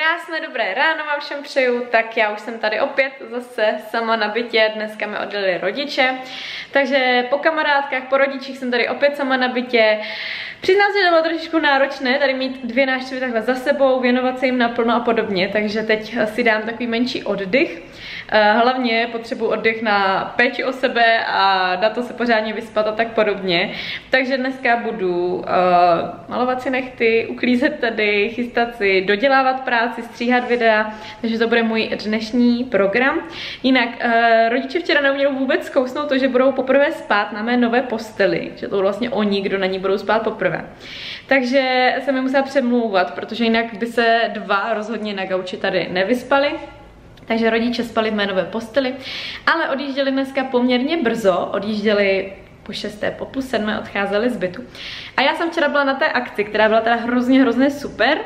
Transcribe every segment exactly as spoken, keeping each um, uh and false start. Krásné dobré ráno vám všem přeju, tak já už jsem tady opět zase sama na bytě, dneska mi odjeli rodiče, takže po kamarádkách, po rodičích jsem tady opět sama na bytě. Přiznám se, že bylo trošičku náročné tady mít dvě návštěvy takhle za sebou, věnovat se jim naplno a podobně, takže teď si dám takový menší oddych. Hlavně potřebuji oddych na péči o sebe a na to se pořádně vyspat a tak podobně. Takže dneska budu uh, malovat si nechty, uklízet tady, chystat si, dodělávat práci, stříhat videa, takže to bude můj dnešní program. Jinak uh, rodiče včera neuměli vůbec zkousnout to, že budou poprvé spát na mé nové posteli, že to vlastně oni, kdo na ní budou spát poprvé. Takže jsem je musela přemlouvat, protože jinak by se dva rozhodně na gauči tady nevyspali. Takže rodiče spali v mé nové posteli, ale odjížděli dneska poměrně brzo, odjížděli po šesté, po půl sedmé odcházeli z bytu. A já jsem včera byla na té akci, která byla teda hrozně, hrozně super.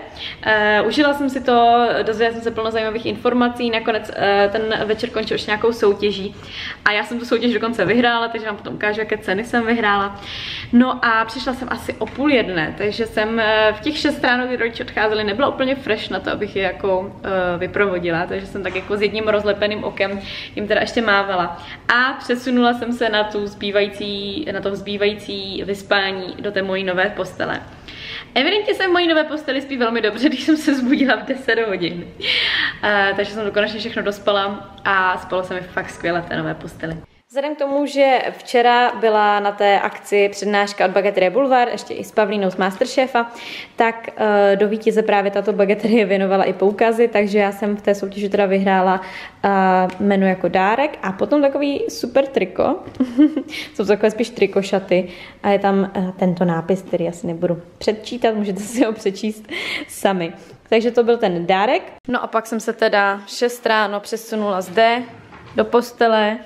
Uh, užila jsem si to, dozvěděla jsem se plno zajímavých informací, nakonec uh, ten večer končil už nějakou soutěží. A já jsem tu soutěž dokonce vyhrála, takže vám potom ukážu, jaké ceny jsem vyhrála. No a přišla jsem asi o půl jedné, takže jsem uh, v těch šest ráno, kdy rodiče odcházeli, nebyla úplně fresh na to, abych je jako uh, vyprovodila, takže jsem tak jako s jedním rozlepeným okem jim teda ještě mávala. A přesunula jsem se na tu zbývající na to zbývající vyspání do té mojí nové postele. Evidentně jsem v mojí nové posteli spí velmi dobře, když jsem se zbudila v deset hodin. Uh, takže jsem to konečně všechno dospala a spala se mi fakt skvěle v té nové posteli. Vzhledem k tomu, že včera byla na té akci přednáška od Bagetterie Boulevard, ještě i s Pavlínou z Masterchefa, tak do vítěze právě tato bageterie věnovala i poukazy, takže já jsem v té soutěži teda vyhrála menu jako dárek a potom takový super triko, jsou to takové spíš trikošaty a je tam tento nápis, který asi nebudu předčítat, můžete si ho přečíst sami. Takže to byl ten dárek. No a pak jsem se teda šest ráno přesunula zde do postele,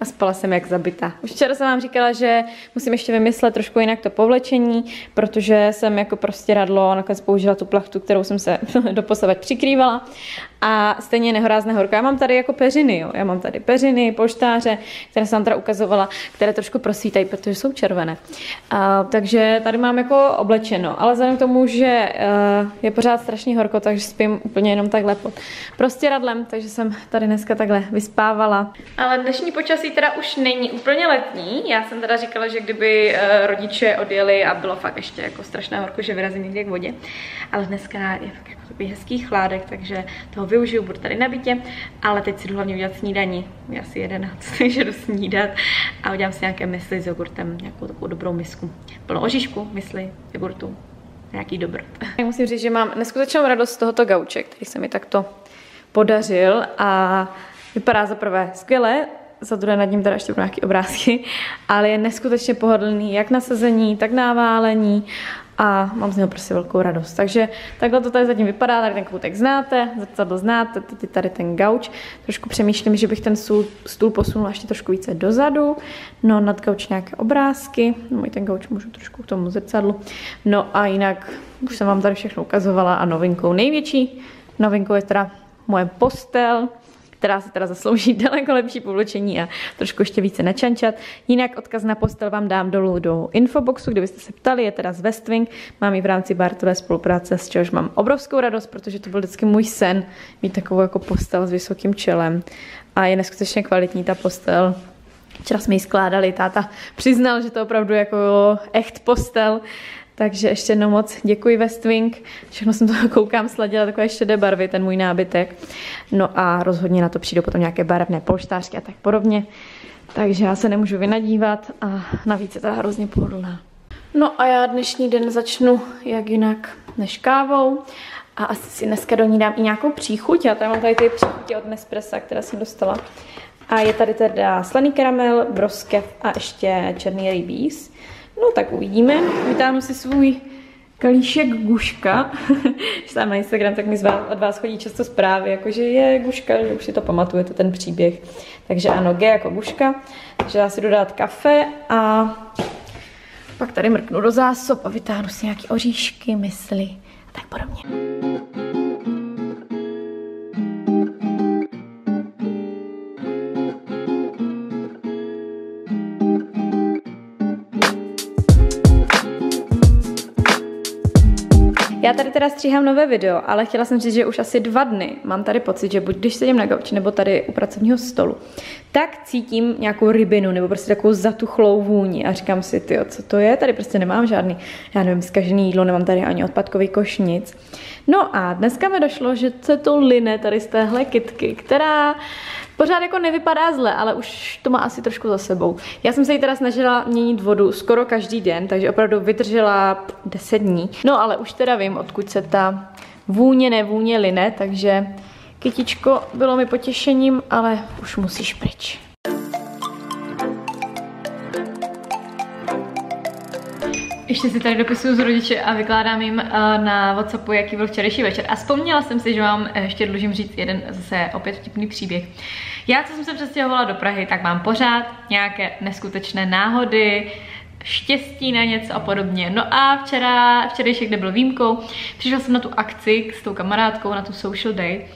a spala jsem jak zabita. Už včera jsem vám říkala, že musím ještě vymyslet trošku jinak to povlečení, protože jsem jako prostě radlo, nakonec použila tu plachtu, kterou jsem se doposavad přikrývala. A stejně nehorázné horko. Já mám tady jako peřiny, jo. Já mám tady peřiny, polštáře, které jsem vám teda ukazovala, které trošku prosvítají, protože jsou červené. A, takže tady mám jako oblečeno, ale vzhledem k tomu, že uh, je pořád strašně horko, takže spím úplně jenom takhle pod prostěradlem, takže jsem tady dneska takhle vyspávala. Ale dnešní počasí teda už není úplně letní. Já jsem teda říkala, že kdyby uh, rodiče odjeli a bylo fakt ještě jako strašné horko, že vyrazím někde k vodě. Ale dneska je fakt jako takový hezký chládek, takže toho využiju, budu tady na bytě, ale teď si jdu hlavně udělat snídaní. Je asi jedenáct, takže jdu snídat a udělám si nějaké mysli s jogurtem, nějakou takovou dobrou misku. Plnou oříšku, mysli, jogurtu, nějaký dobr. Já musím říct, že mám neskutečnou radost z tohoto gauče, který se mi takto podařil a vypadá za prvé skvěle, za druhé nad ním teda ještě budou nějaké obrázky, ale je neskutečně pohodlný jak na sezení, tak na válení a mám z něho prostě velkou radost. Takže takhle to tady zatím vypadá, tady ten koutek znáte, zrcadlo znáte, teď tady ten gauč. Trošku přemýšlím, že bych ten stůl, stůl posunula ještě trošku více dozadu, no nad gauč nějaké obrázky, no i ten gauč můžu trošku k tomu zrcadlu, no a jinak už jsem vám tady všechno ukazovala a novinkou největší, novinkou je teda moje postel, která se teda zaslouží daleko lepší povlečení a trošku ještě více načančat. Jinak odkaz na postel vám dám dolů do infoboxu, kdybyste se ptali, je teda z Westwing, mám ji v rámci barterové spolupráce, z čehož mám obrovskou radost, protože to byl vždycky můj sen, mít takovou jako postel s vysokým čelem a je neskutečně kvalitní ta postel. Včera jsme ji skládali, táta přiznal, že to opravdu jako echt postel. Takže ještě jednou moc děkuji Westwing, všechno jsem to koukám sladila, takové šedé barvy, ten můj nábytek. No a rozhodně na to přijdou potom nějaké barevné polštářky a tak podobně. Takže já se nemůžu vynadívat a navíc je ta hrozně pohodlná. No a já dnešní den začnu jak jinak než kávou. A asi si dneska do ní dám i nějakou příchuť. Já tady mám tady ty příchutě od Nespressa, které jsem dostala. A je tady teda slaný karamel, broskev a ještě černý rybíz. No tak uvidíme, vytáhnu si svůj kalíšek Guška, když tam na Instagram, tak mi od vás chodí často zprávy, jakože je Guška, že už si to pamatujete, ten příběh. Takže ano, G jako Guška, takže já si dodat kafe a pak tady mrknu do zásob a vytáhnu si nějaké oříšky, mysli a tak podobně. Já tady teda stříhám nové video, ale chtěla jsem říct, že už asi dva dny mám tady pocit, že buď když sedím na gauči nebo tady u pracovního stolu, tak cítím nějakou rybinu nebo prostě takovou zatuchlou vůni a říkám si, tyjo, co to je, tady prostě nemám žádný, já nevím, zkažený jídlo, nemám tady ani odpadkový koš, nic. No a dneska mi došlo, že se to line tady z téhle kytky, která pořád jako nevypadá zle, ale už to má asi trošku za sebou. Já jsem se jí teda snažila měnit vodu skoro každý den, takže opravdu vydržela deset dní. No ale už teda vím, odkud se ta vůně nevůně line, takže kytičko, bylo mi potěšením, ale už musíš pryč. Ještě si tady dopisuju z rodiče a vykládám jim na WhatsAppu, jaký byl včerejší večer. A vzpomněla jsem si, že vám ještě dlužím říct jeden zase opět vtipný příběh. Já, co jsem se přestěhovala do Prahy, tak mám pořád nějaké neskutečné náhody, štěstí na něco a podobně. No a včera, včerejšek nebyl výjimkou, přišla jsem na tu akci s tou kamarádkou, na tu social day.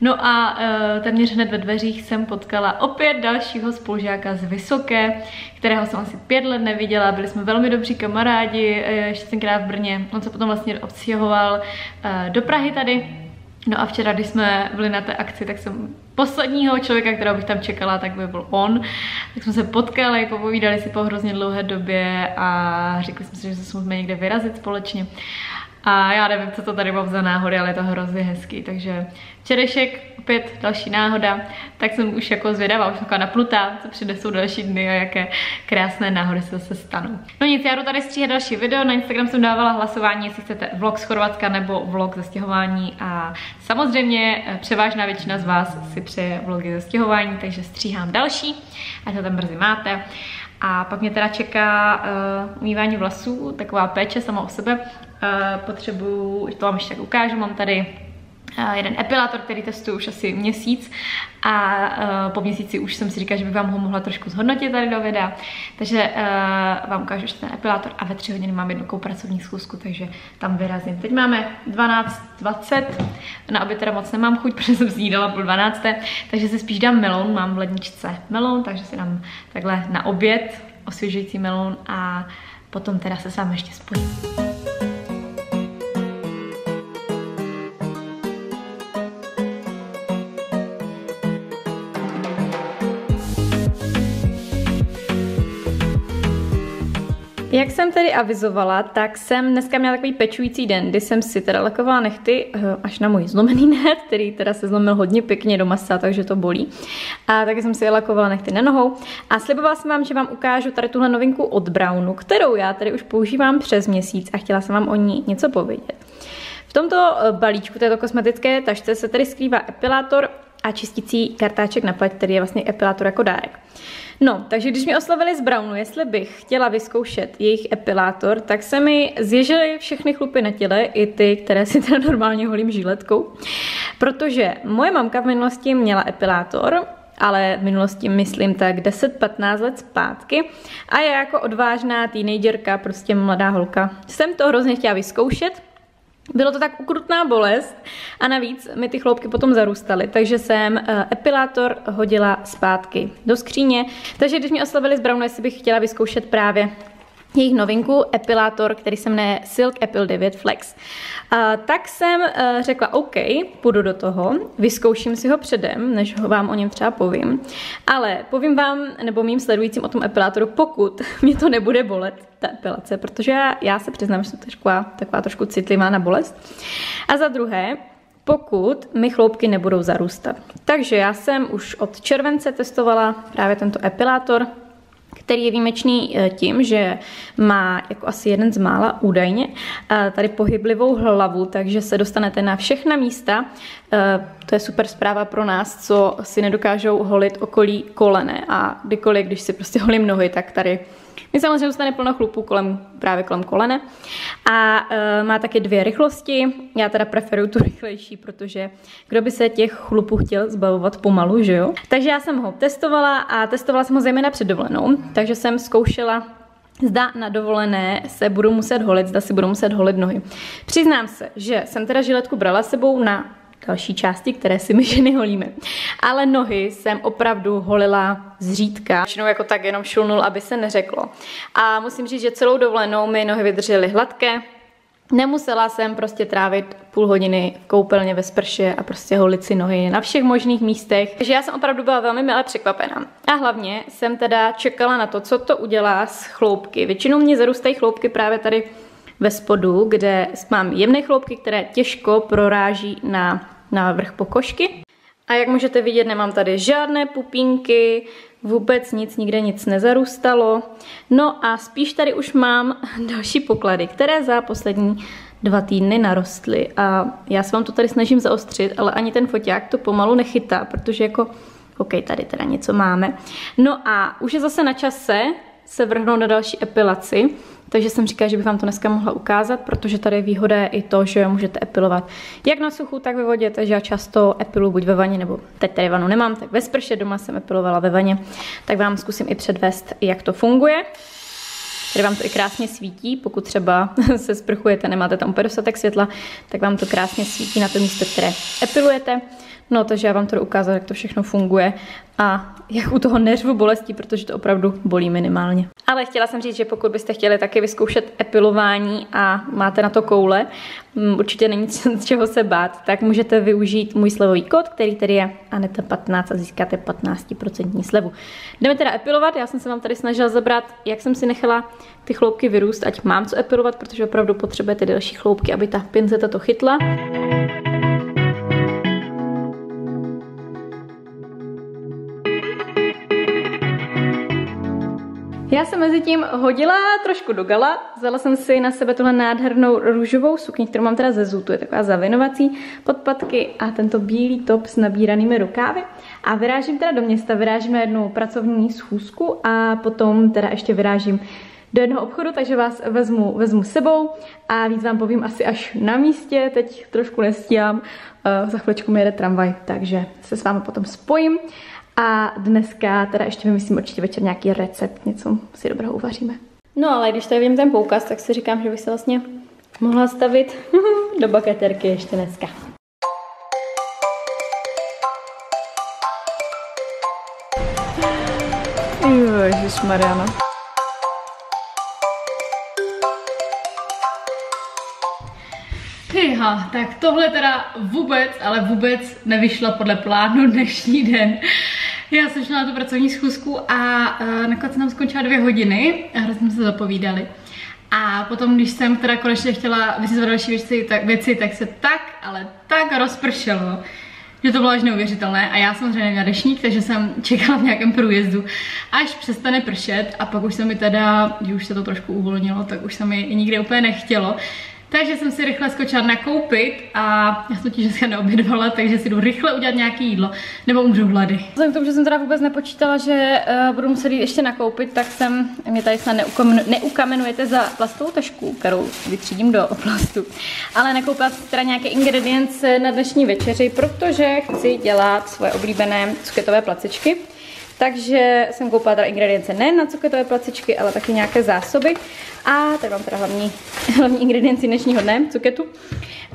No a e, téměř hned ve dveřích jsem potkala opět dalšího spolužáka z Vysoké, kterého jsem asi pět let neviděla, byli jsme velmi dobří kamarádi, ještě tenkrát v Brně, on se potom vlastně odstěhoval e, do Prahy tady. No a včera, když jsme byli na té akci, tak jsem posledního člověka, kterého bych tam čekala, tak by byl on. Tak jsme se potkali, popovídali si po hrozně dlouhé době a řekli jsme si, že se musíme někde vyrazit společně. A já nevím, co to tady mám za náhody, ale je to hrozně hezký, takže včerejšek, opět další náhoda, tak jsem už jako zvědavá, už taková naplutá, co přinesou další dny a jaké krásné náhody se zase stanou. No nic, já jdu tady stříhat další video, na Instagram jsem dávala hlasování, jestli chcete vlog z Chorvatska nebo vlog ze stěhování a samozřejmě převážná většina z vás si přeje vlogy ze stěhování, takže stříhám další, ať to tam brzy máte. A pak mě teda čeká uh, umývání vlasů, taková péče sama o sebe. Uh, potřebuju, to vám ještě tak ukážu, mám tady uh, jeden epilátor, který testuju už asi měsíc a uh, po měsíci už jsem si říkala, že bych vám ho mohla trošku zhodnotit tady do videa, takže uh, vám ukážu ještě ten epilátor a ve tři hodiny mám jednu pracovní schůzku, takže tam vyrazím. Teď máme dvanáct dvacet, na oběd teda moc nemám chuť, protože jsem snídala půl dvanácté, takže si spíš dám melon, mám v ledničce melon, takže si dám takhle na oběd osvěžující melon a potom teda se s vámi ještě spojím. Jak jsem tedy avizovala, tak jsem dneska měla takový pečující den, kdy jsem si teda lakovala nehty až na můj zlomený nehet, který teda se zlomil hodně pěkně do masa, takže to bolí. A taky jsem si lakovala nehty na nohou a slibovala jsem vám, že vám ukážu tady tuhle novinku od Braunu, kterou já tady už používám přes měsíc a chtěla jsem vám o ní něco povědět. V tomto balíčku, této kosmetické tašce, se tady skrývá epilátor a čistící kartáček na pleť, který je vlastně epilátor jako dárek. No, takže když mě oslovili z Braunu, jestli bych chtěla vyzkoušet jejich epilátor, tak se mi zježily všechny chlupy na těle, i ty, které si teda normálně holím žiletkou, protože moje mamka v minulosti měla epilátor, ale v minulosti myslím tak deset patnáct let zpátky a já jako odvážná teenagerka, prostě mladá holka, jsem to hrozně chtěla vyzkoušet. Bylo to tak ukrutná bolest a navíc mi ty chloupky potom zarůstaly, takže jsem epilátor hodila zpátky do skříně. Takže když mě oslovili z Braunu, jestli bych chtěla vyzkoušet právě jejich novinku, epilátor, který se jmenuje Silk Epil devět Flex, a tak jsem řekla OK, půjdu do toho, vyzkouším si ho předem, než ho vám o něm třeba povím, ale povím vám nebo mým sledujícím o tom epilátoru, pokud mě to nebude bolet, ta epilace, protože já, já se přiznám, že jsem taková, taková trošku citlivá na bolest. A za druhé, pokud mi chloupky nebudou zarůstat. Takže já jsem už od července testovala právě tento epilátor, který je výjimečný tím, že má jako asi jeden z mála údajně tady pohyblivou hlavu, takže se dostanete na všechna místa. To je super zpráva pro nás, co si nedokážou holit okolí kolene a kdykoliv, když si prostě holím nohy, tak tady mi samozřejmě zůstane plno chlupů kolem, právě kolem kolene. A e, má taky dvě rychlosti, já teda preferuju tu rychlejší, protože kdo by se těch chlupů chtěl zbavovat pomalu, že jo? Takže já jsem ho testovala a testovala jsem ho zejména před dovolenou, takže jsem zkoušela, zda na dovolené se budu muset holit, zda si budu muset holit nohy. Přiznám se, že jsem teda žiletku brala sebou na další části, které si my ženy holíme. Ale nohy jsem opravdu holila zřídka. Většinou jako tak jenom šulnul, aby se neřeklo. A musím říct, že celou dovolenou mi nohy vydržely hladké, Nemusela jsem prostě trávit půl hodiny v koupelně ve sprše a prostě holit si nohy na všech možných místech. Takže já jsem opravdu byla velmi milé překvapená. A hlavně jsem teda čekala na to, co to udělá s chloupky. Většinou mě zarůstají chloupky právě tady ve spodu, kde mám jemné chloupky, které těžko proráží na, na vrch pokožky. A jak můžete vidět, nemám tady žádné pupínky, vůbec nic, nikde nic nezarůstalo. No a spíš tady už mám další poklady, které za poslední dva týdny narostly. A já se vám to tady snažím zaostřit, ale ani ten foťák to pomalu nechytá, protože jako, ok, tady teda něco máme. No a už je zase na čase se vrhnout na další epilaci, takže jsem říkala, že bych vám to dneska mohla ukázat, protože tady výhoda je i to, že můžete epilovat jak na suchu, tak ve vodě, takže já často epiluji buď ve vaně, nebo teď tady vanu nemám, tak ve sprše, doma jsem epilovala ve vaně, tak vám zkusím i předvést, jak to funguje. Tady vám to i krásně svítí, pokud třeba se sprchujete, nemáte tam úplně dostatek světla, tak vám to krásně svítí na to místo, které epilujete. No, takže já vám to ukázat, jak to všechno funguje a jak u toho neřvu bolestí, protože to opravdu bolí minimálně. Ale chtěla jsem říct, že pokud byste chtěli taky vyzkoušet epilování a máte na to koule, určitě není z čeho se bát, tak můžete využít můj slevový kód, který tady je Aneta patnáct a získáte patnáct procent slevu. Jdeme teda epilovat, já jsem se vám tady snažila zabrat, jak jsem si nechala ty chloupky vyrůst, ať mám co epilovat, protože opravdu potřebujete další chloupky, aby ta pinzeta to chytla. Já jsem mezi tím hodila trošku do gala, vzala jsem si na sebe tuhle nádhernou růžovou sukni, kterou mám teda ze Zutu, je taková zavinovací, podpatky a tento bílý top s nabíranými rukávy. A vyrážím teda do města, vyrážím na jednu pracovní schůzku a potom teda ještě vyrážím do jednoho obchodu, takže vás vezmu, vezmu sebou a víc vám povím asi až na místě, teď trošku nestíhám, za chviličku mi jede tramvaj, takže se s vámi potom spojím. A dneska teda ještě vymyslím určitě večer nějaký recept, něco si dobrého uvaříme. No ale když tady vidím ten poukaz, tak si říkám, že bych se vlastně mohla stavit do bageterky ještě dneska. Ježišmarjana. Tyha, tak tohle teda vůbec, ale vůbec nevyšlo podle plánu dnešní den. Já jsem šla na tu pracovní schůzku a uh, nakonec jsem tam skončila dvě hodiny a hrozně jsme se zapovídali. A potom, když jsem teda konečně chtěla vyřizovat další věci tak, věci, tak se tak, ale tak rozpršelo, že to bylo až neuvěřitelné. A já samozřejmě neměla dešník, takže jsem čekala v nějakém průjezdu, až přestane pršet. A pak už se mi teda, když už se to trošku uvolnilo, tak už se mi i nikde úplně nechtělo. Takže jsem si rychle skočila nakoupit a já jsem totiž dneska neobědvala, takže si jdu rychle udělat nějaké jídlo, nebo umřu hlady. Vzhledem k tomu, že jsem teda vůbec nepočítala, že uh, budu muset jít ještě nakoupit, tak jsem, mě tady snad neukamenujete za plastovou tašku, kterou vytřídím do plastu. Ale nakoupila jsem teda nějaké ingredience na dnešní večeři, protože chci dělat svoje oblíbené cuketové placičky. Takže jsem koupila teda ingredience nejen na cuketové placičky, ale taky nějaké zásoby. A tady mám teda hlavní, hlavní ingredienci dnešního dne, cuketu.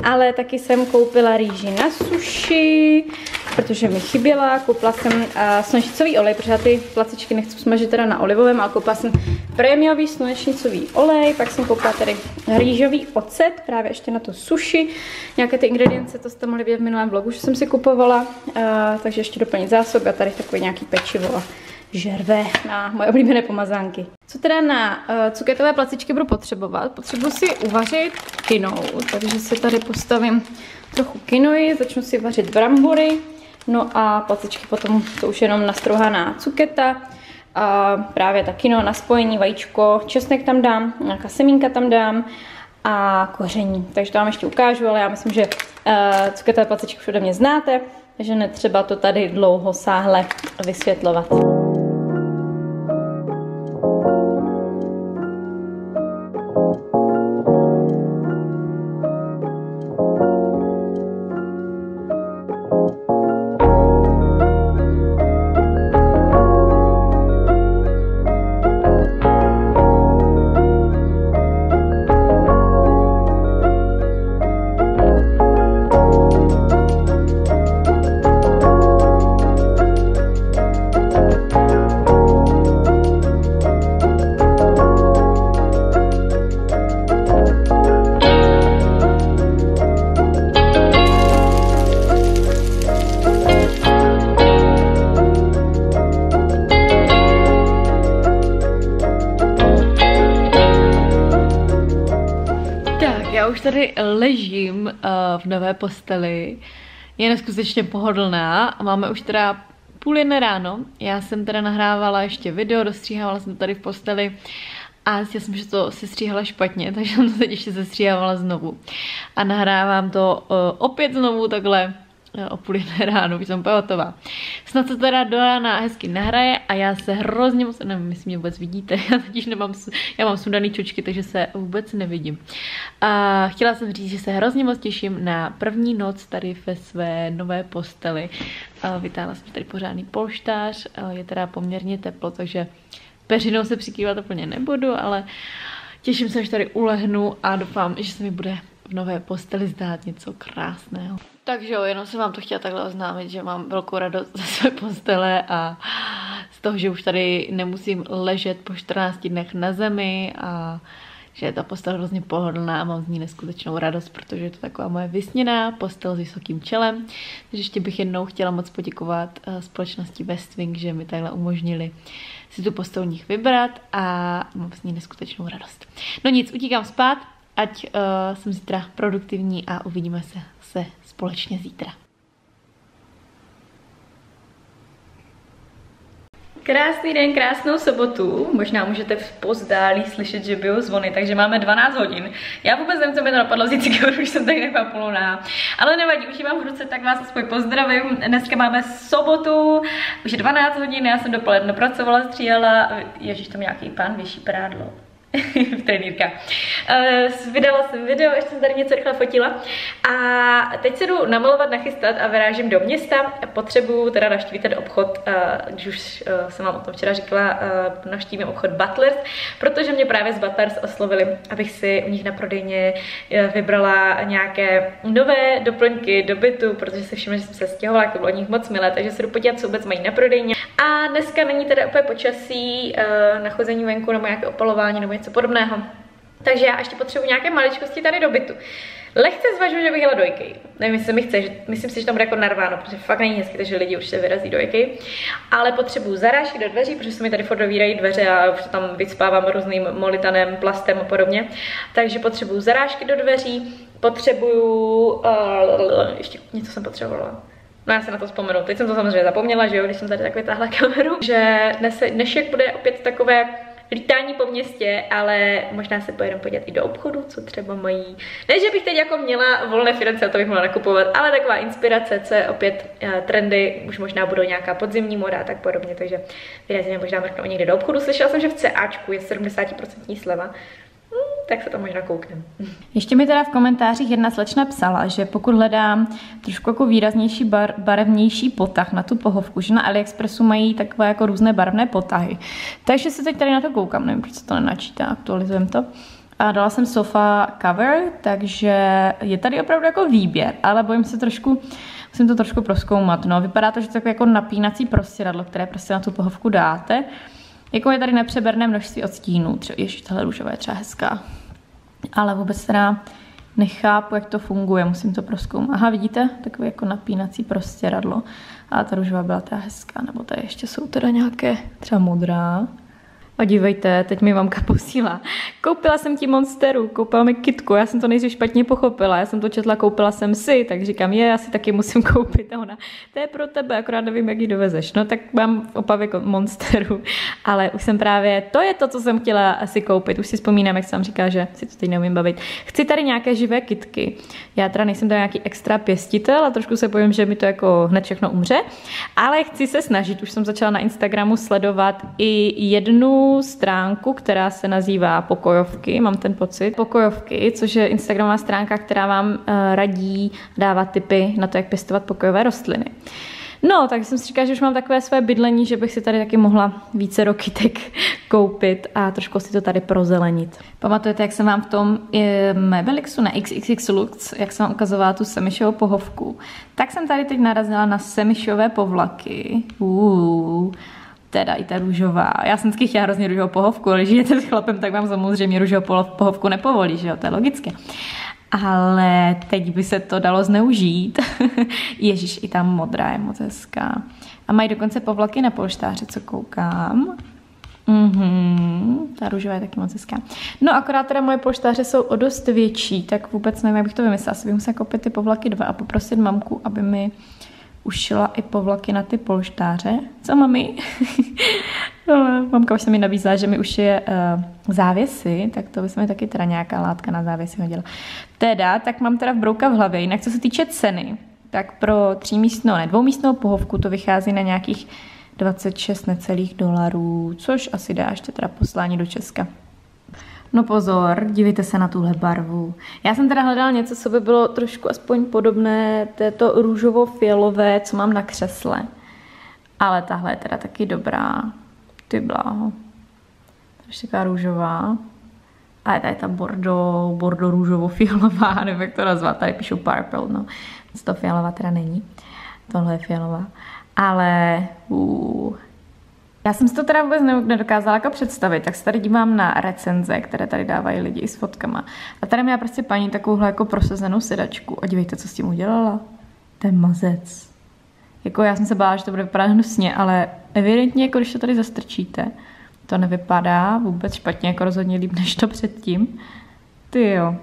Ale taky jsem koupila rýži na suši, protože mi chyběla. Koupila jsem uh, slunečnicový olej, protože já ty placičky nechci smažit teda na olivovém, ale koupila jsem prémiový slunečnicový olej. Pak jsem koupila tady rýžový ocet, právě ještě na to suši. Nějaké ty ingredience, to jste mohli vidět v minulém vlogu, že jsem si kupovala. Uh, takže ještě doplnit zásob a tady takový nějaký pečivo. Žerve na moje oblíbené pomazánky. Co teda na uh, cuketové placičky budu potřebovat? Potřebuji si uvařit kynou, takže si tady postavím trochu kynoji, začnu si vařit brambory, no a placičky potom, to už jenom nastrouhaná cuketa, a právě ta kyno na spojení, vajíčko, česnek tam dám, nějaká semínka tam dám a koření. Takže to vám ještě ukážu, ale já myslím, že uh, cuketové placičky už ode mě znáte, takže netřeba to tady dlouho sáhle vysvětlovat. už tady ležím uh, v nové posteli. Je neskutečně pohodlná a máme už teda půl jedné ráno. Já jsem teda nahrávala ještě video, dostříhávala jsem tady v posteli a já jsem, že to sestříhala špatně, takže jsem to teď ještě sestříhávala znovu. A nahrávám to uh, opět znovu takhle uh, o půl jedné ráno, už jsem úplně hotová. Snad se teda do rána hezky nahraje a já se hrozně moc, nevím, jestli mě vůbec vidíte, já totiž nemám, já mám sundaný čočky, takže se vůbec nevidím. A chtěla jsem říct, že se hrozně moc těším na první noc tady ve své nové posteli. A vytáhla jsem tady pořádný polštář, je teda poměrně teplo, takže peřinou se přikývat úplně nebudu, ale těším se, až tady ulehnu a doufám, že se mi bude v nové posteli zdát něco krásného. Takže jo, jenom jsem vám to chtěla takhle oznámit, že mám velkou radost ze své postele a z toho, že už tady nemusím ležet po čtrnácti dnech na zemi a že je ta postel hrozně pohodlná a mám z ní neskutečnou radost, protože je to taková moje vysněná postel s vysokým čelem. Takže ještě bych jednou chtěla moc poděkovat společnosti Westwing, že mi takhle umožnili si tu postel u nich vybrat a mám z ní neskutečnou radost. No nic, utíkám spát, ať uh, jsem zítra produktivní a uvidíme se, se společně zítra. Krásný den, krásnou sobotu. Možná můžete v pozdálí slyšet, že byl zvony, takže máme dvanáct hodin. Já vůbec nevím, co mi to napadlo vzít cigaru, už jsem tak nepapulná. Ale nevadí, už ji mám v ruce, tak vás aspoň pozdravím. Dneska máme sobotu, už je dvanáct hodin, já jsem dopoledne pracovala, stříhala. Ježíš, tam nějaký pán vyšší prádlo. Trenýrka. Uh, vydala jsem video, ještě jsem tady něco rychle fotila a teď se jdu namalovat, nachystat a vyrážím do města. Potřebuju teda navštívit ten obchod, uh, když už uh, jsem vám o tom včera říkala, uh, navštívím obchod Butlers, protože mě právě z Butlers oslovili, abych si u nich na prodejně uh, vybrala nějaké nové doplňky do bytu, protože se všimla, že jsem se stěhovala, to bylo od nich moc milé, takže se jdu podívat, co vůbec mají na prodejně. A dneska není teda úplně počasí uh, na chození venku nebo nějaké opalování nebo něco podobného. Takže já ještě potřebuji nějaké maličkosti tady do bytu. Lehce zvažuji, že bych jela do IKEA. Nevím, jestli se mi chce, že, myslím si, že tam bude jako narváno, protože fakt není hezky, takže lidi určitě vyrazí do IKEA. Ale potřebuji zarážky do dveří, protože se mi tady furt dovírají dveře a už tam vyspávám různým molitanem, plastem a podobně. Takže potřebuji zarážky do dveří, potřebuju... Uh, ještě něco jsem potřebovala. No já se na to vzpomenu. Teď jsem to samozřejmě zapomněla, že jo, když jsem tady tak vytáhla kameru. Že dnes, dnešek bude opět takové lítání po městě, ale možná se pojedeme podívat i do obchodu, co třeba mají. Ne, že bych teď jako měla volné finance, to bych mohla nakupovat, ale taková inspirace, co je opět trendy, už možná budou nějaká podzimní moda a tak podobně, takže vyrazíme možná mrknout někde do obchodu. Slyšela jsem, že v CAčku je sedmdesát procent sleva. Tak se tam možná kouknem. Ještě mi teda v komentářích jedna slečna psala, že pokud hledám trošku jako výraznější bar, barevnější potah na tu pohovku, že na Aliexpressu mají takové jako různé barevné potahy. Takže se teď tady na to koukám, nevím, proč se to nenačítá, aktualizujeme to. A dala jsem sofa cover, takže je tady opravdu jako výběr, ale bojím se trošku, musím to trošku prozkoumat. No, vypadá to, že to je takové jako napínací prostěradlo, které prostě na tu pohovku dáte. Jako je tady nepřeberné množství odstínů, ještě tahle růžová je třeba hezká. Ale vůbec teda nechápu, jak to funguje, musím to prozkoumat. Aha, vidíte? Takové jako napínací prostěradlo. A ta růžová byla ta hezká, nebo tady ještě jsou teda nějaké třeba modrá. A dívejte, teď mi mamka posílá. Koupila jsem ti Monsteru, koupila mi kitku, já jsem to nejspíš špatně pochopila, já jsem to četla, koupila jsem si, tak říkám, je, já si taky musím koupit. A ona, to je pro tebe, akorát nevím, jak ji dovezeš. No tak mám v Opavě Monsteru, ale už jsem právě, to je to, co jsem chtěla asi koupit. Už si vzpomínám, jak jsem říká, že si to teď neumím bavit. Chci tady nějaké živé kitky. Já teda nejsem tam nějaký extra pěstitel a trošku se bojím, že mi to jako hned všechno umře, ale chci se snažit. Už jsem začala na Instagramu sledovat i jednu stránku, která se nazývá Pokojovky, mám ten pocit. Pokojovky, což je instagramová stránka, která vám radí, dává tipy na to, jak pěstovat pokojové rostliny. No, tak jsem si říkala, že už mám takové své bydlení, že bych si tady taky mohla více rokytek koupit a trošku si to tady prozelenit. Pamatujete, jak jsem vám v tom Mabelixu na iks iks iks Lux, jak jsem vám ukazovala tu semišovou pohovku, tak jsem tady teď narazila na semišové povlaky. Uuu. Teda i ta růžová. Já jsem vždycky chtěla hrozně růžovou pohovku, ale když jete s chlapem, tak vám samozřejmě růžovou pohovku nepovolí, že jo, to je logické. Ale teď by se to dalo zneužít. Ježíš, i ta modrá je moc hezká. A mají dokonce povlaky na polštáři, co koukám. Mm-hmm. Ta růžová je taky moc hezká. No akorát teda moje polštáře jsou o dost větší, tak vůbec nevím, jak bych to vymyslela. Asi bych musela koupit ty povlaky dva a poprosit mamku, aby mi ušila i povlaky na ty polštáře. Co, mami? No, mamka už se mi nabízela, že mi ušije uh, závěsy, tak to by se mi taky teda nějaká látka na závěsy hodila. Teda, tak mám teda vbrouka v hlavě. Jinak co se týče ceny, tak pro třímístnou, ne, dvoumístnou pohovku to vychází na nějakých dvacet šest necelých dolarů, což asi dá ještě teda poslání do Česka. No pozor, dívejte se na tuhle barvu. Já jsem teda hledala něco, co by bylo trošku aspoň podobné této růžovo-fialové, co mám na křesle. Ale tahle je teda taky dobrá. Ty bláho. Ještě taková růžová. A je tady ta bordo, bordo růžovo-fialová, nevím jak to nazvat, tady píšu purple, no. Nic to fialová teda není. Tohle je fialová. Ale uh. Já jsem si to teda vůbec nedokázala jako představit, tak se tady dívám na recenze, které tady dávají lidi i s fotkama. A tady měla prostě paní takovouhle jako prosazenou sedačku. A dívejte, co s tím udělala. To je mazec. Jako já jsem se bála, že to bude vypadat hnusně, ale evidentně, jako když to tady zastrčíte, to nevypadá vůbec špatně, jako rozhodně líp než to předtím. Ty jo.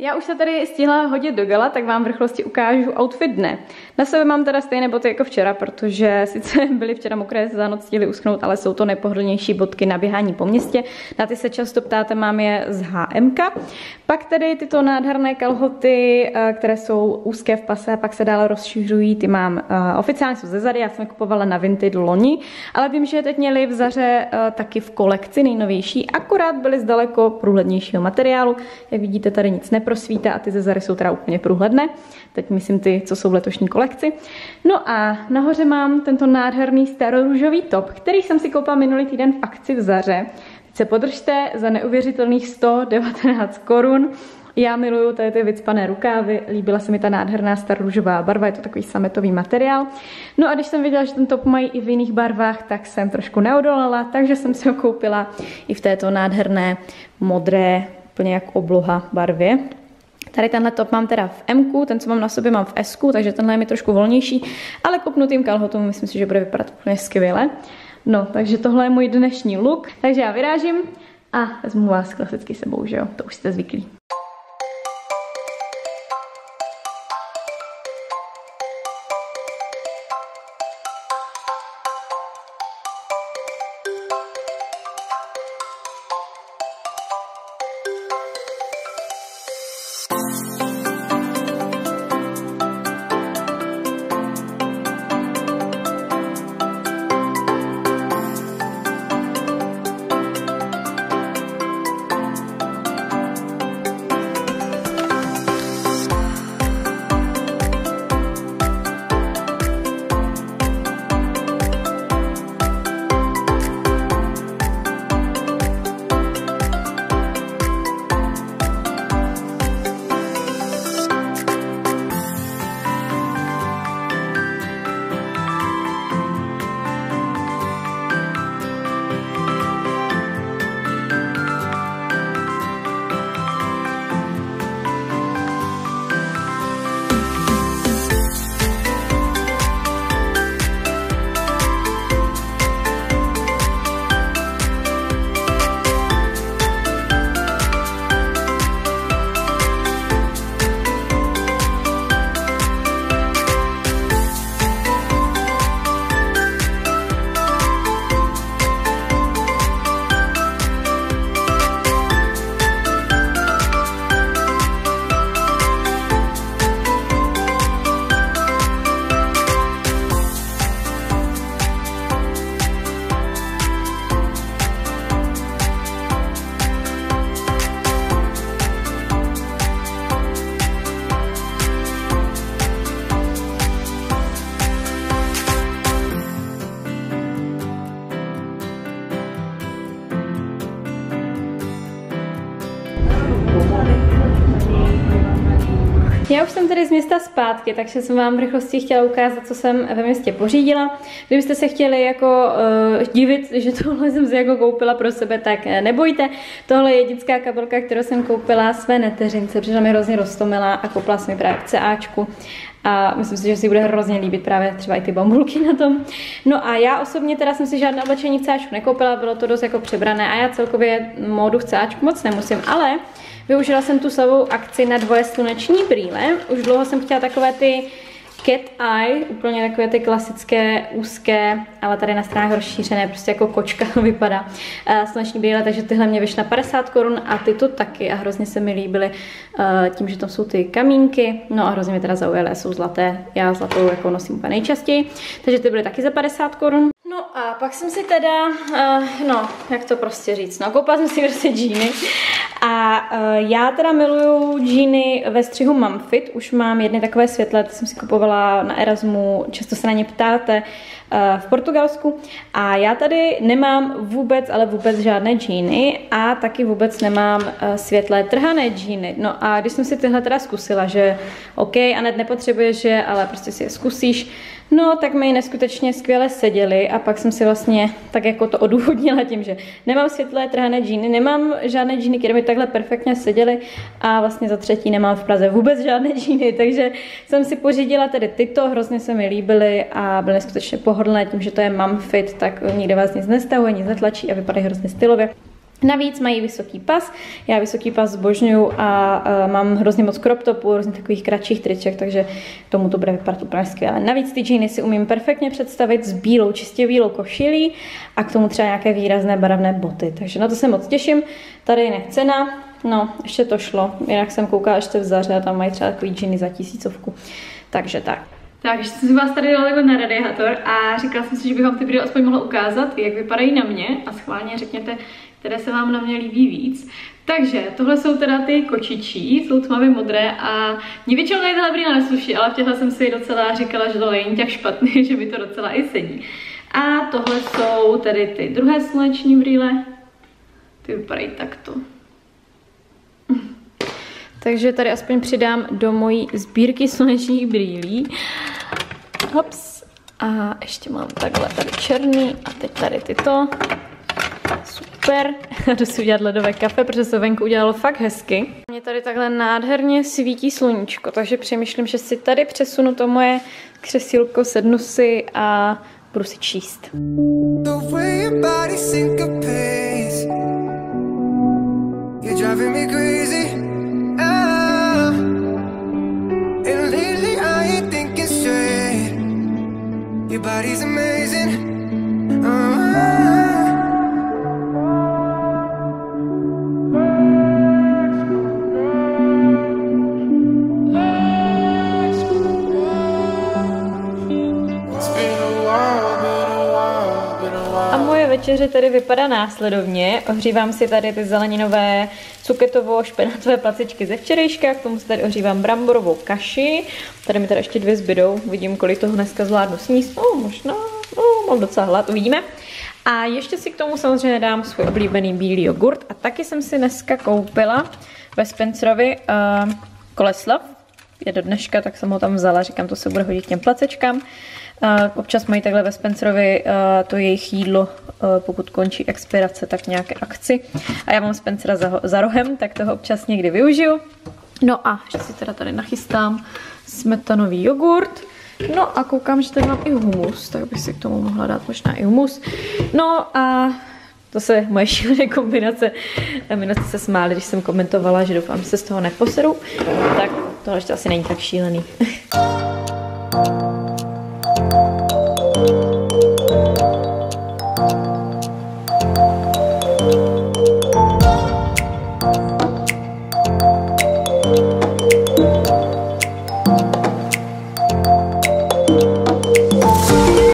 Já už se tady stihla hodit do gala, tak vám v rychlosti ukážu outfit dne. Na sebe mám teda stejné boty jako včera, protože sice byly včera mokré, za noc stihly uschnout, ale jsou to nejpohodlnější botky na běhání po městě. Na ty se často ptáte, mám je z H M K. Pak tady tyto nádherné kalhoty, které jsou úzké v pase, pak se dále rozšiřují, ty mám oficiálně jsou ze Zary, já jsem je kupovala na Vintedu loni, ale vím, že je teď měli v Zaře taky v kolekci nejnovější, akorát byly z daleko průhlednějšího materiálu. Jak vidíte, tady nic nepadá. Prosvíta a ty ze Zary jsou teda úplně průhledné. Teď myslím ty, co jsou v letošní kolekci. No a nahoře mám tento nádherný starorůžový top, který jsem si koupila minulý týden v akci v Zaře. Teď se podržte za neuvěřitelných sto devatenáct korun. Já miluju tady ty vycpané rukávy, líbila se mi ta nádherná starorůžová barva, je to takový sametový materiál. No a když jsem viděla, že ten top mají i v jiných barvách, tak jsem trošku neodolala, takže jsem si ho koupila i v této nádherné modré, úplně jak obloha barvě. Tady tenhle top mám teda v M-ku, ten, co mám na sobě, mám v S-ku, takže tenhle je mi trošku volnější, ale kopnutým kalhotům myslím si, že bude vypadat úplně skvěle. No, takže tohle je můj dnešní look, takže já vyrážím a vezmu vás klasicky sebou, že jo, to už jste zvyklí. Já už jsem tady z města zpátky, takže jsem vám v rychlosti chtěla ukázat, co jsem ve městě pořídila. Kdybyste se chtěli jako uh, divit, že tohle jsem si jako koupila pro sebe, tak nebojte. Tohle je dětská kabelka, kterou jsem koupila své neteřince, protože mi hrozně roztomila a koupila jsem ji právě v CAčku. a myslím si, že si bude hrozně líbit právě třeba i ty bambulky na tom. No a já osobně teda jsem si žádné oblečení v CAčku nekoupila, bylo to dost jako přebrané a já celkově módu v CAčku moc nemusím, ale využila jsem tu slevovou akci na dvoje sluneční brýle. Už dlouho jsem chtěla takové ty cat eye, úplně takové ty klasické, úzké, ale tady na stranách rozšířené, prostě jako kočka vypadá, uh, sluneční brýle, takže tyhle mě vyšla padesát korun a ty to taky a hrozně se mi líbily uh, tím, že tam jsou ty kamínky, no a hrozně mě teda zaujaly, jsou zlaté, já zlatou jako nosím úplně nejčastěji, takže ty byly taky za padesát korun. No a pak jsem si teda, uh, no, jak to prostě říct, no, koupila jsem si prostě džíny a uh, já teda miluju džíny ve střihu Mumfit, už mám jedny takové světlé, ty jsem si kupovala na Erasmu, často se na ně ptáte, uh, v Portugalsku a já tady nemám vůbec, ale vůbec žádné džíny a taky vůbec nemám uh, světlé trhané džíny, no a když jsem si tyhle teda zkusila, že ok, a hned nepotřebuješ je, ale prostě si je zkusíš, no, tak mi neskutečně skvěle seděly a pak jsem si vlastně tak jako to odůvodnila tím, že nemám světlé trhané džíny, nemám žádné džíny, které mi takhle perfektně seděly a vlastně za třetí nemám v Praze vůbec žádné džíny, takže jsem si pořídila tedy tyto, hrozně se mi líbily a byly neskutečně pohodlné tím, že to je Mumfit, tak nikde vás nic nestahuje, nic netlačí a vypadají hrozně stylově. Navíc mají vysoký pas, já vysoký pas zbožňuju a uh, mám hrozně moc crop topů, různých takových kratších triček, takže tomu to bude vypadat úplně skvěle. Navíc ty džíny si umím perfektně představit s bílou, čistě bílou košilí a k tomu třeba nějaké výrazné barevné boty, takže na to se moc těším. Tady je cena, no ještě to šlo, jinak jsem koukala ještě v Zaře a tam mají třeba takový džíny za tisícovku, takže tak. Takže jsem si vás tady dala takhle na radiátor a říkala jsem si, že bych vám ty video aspoň mohla ukázat, jak vypadají na mě a schválně řekněte, které se vám na mě líbí víc. Takže tohle jsou teda ty kočičí, jsou tmavě modré a mě většinou tady tahle brýle nesluší, ale v těchto jsem si docela říkala, že to není tak špatný, že mi to docela i sedí. A tohle jsou tedy ty druhé sluneční brýle, ty vypadají takto. Takže tady aspoň přidám do mojí sbírky slunečních brýlí. Hops. A ještě mám takhle tady černý a teď tady tyto. Super. Jdu si udělat ledové kafe, protože se venku udělalo fakt hezky. Mě tady takhle nádherně svítí sluníčko, takže přemýšlím, že si tady přesunu to moje křesílko, sednu si a budu si číst. Your body's amazing. Uh-huh. Večeře tady vypadá následovně. Ohřívám si tady ty zeleninové cuketovo-špenátové placičky ze včerejška, k tomu si tady ohřívám bramborovou kaši. Tady mi tady ještě dvě zbydou, uvidím, kolik toho dneska zvládnu sníst. No, možná, no, mám docela hlad, uvidíme. A ještě si k tomu samozřejmě dám svůj oblíbený bílý jogurt a taky jsem si dneska koupila ve Spencerovi uh, koleslav. Je do dneška, tak jsem ho tam vzala, říkám, to se bude hodit k těm placečkám. Občas mají takhle ve Spencerovi to jejich jídlo, pokud končí expirace, tak nějaké akci. A já mám Spencera za, za rohem, tak toho občas někdy využiju. No a ještě si teda tady nachystám smetanový jogurt. No a koukám, že tady mám i humus, tak bych si k tomu mohla dát možná i humus. No a to se moje šílené kombinace. Minule jste se smáli, když jsem komentovala, že doufám, že se z toho neposeru. Tak tohle ještě asi není tak šílený.